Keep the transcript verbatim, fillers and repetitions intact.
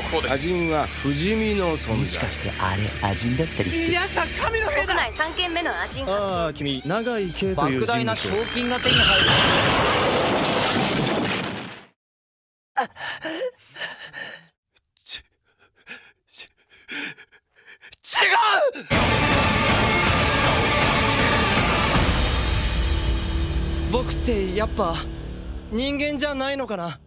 速報です。アジンは不死身の存在。もしかしてあれアジンだったりして。いやさ、神の兵だ。国内さんけんめのアジン。ああ、君長井圭という人物。莫大な賞金が手に入る。あ、ち、ち、違う。僕ってやっぱ人間じゃないのかな。